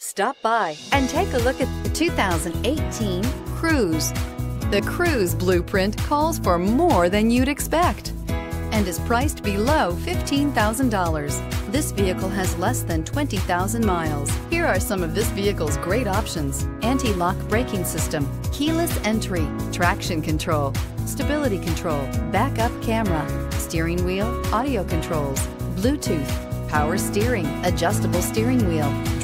Stop by and take a look at the 2018 Cruze. The Cruze blueprint calls for more than you'd expect and is priced below $15,000. This vehicle has less than 20,000 miles. Here are some of this vehicle's great options: anti-lock braking system, keyless entry, traction control, stability control, backup camera, steering wheel audio controls, Bluetooth, power steering, adjustable steering wheel,